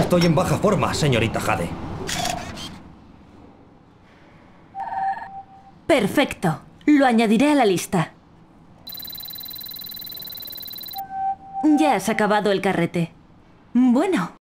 Estoy en baja forma, señorita Jade. Perfecto. Lo añadiré a la lista. Ya has acabado el carrete. Bueno.